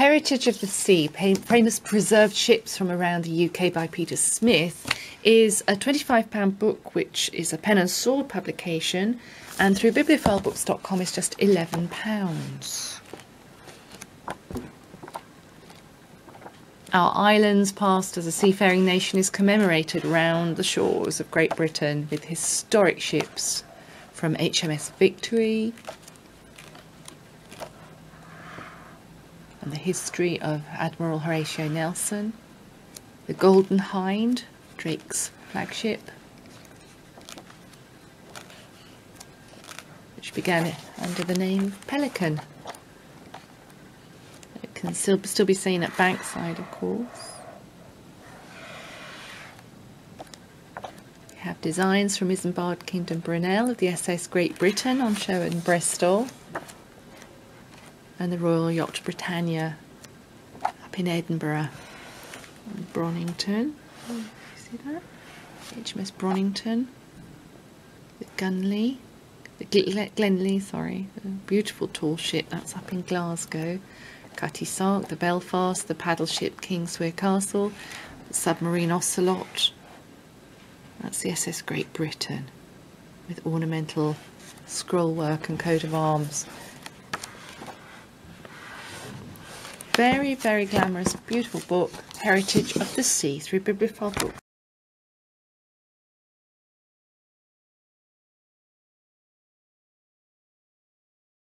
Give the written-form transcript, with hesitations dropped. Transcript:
Heritage of the Sea, famous preserved ships from around the UK by Peter Smith, is a £25 book, which is a pen and sword publication, and through bibliophilebooks.com is just £11. Our island's past as a seafaring nation is commemorated round the shores of Great Britain with historic ships from HMS Victory, and the history of Admiral Horatio Nelson, the Golden Hinde, Drake's flagship, which began under the name Pelican. It can still be seen at Bankside, of course. We have designs from Isambard Kingdom Brunel of the SS Great Britain on show in Bristol, and the Royal Yacht Britannia up in Edinburgh, and Bronington. Oh, you see that? HMS Bronington, the Glenlee, a beautiful tall ship that's up in Glasgow, Cutty Sark, the Belfast, the paddle ship Kingswear Castle, the Submarine Ocelot. That's the SS Great Britain with ornamental scroll work and coat of arms. Very, very glamorous, beautiful book, Heritage of the Sea, through Bibliophile Books.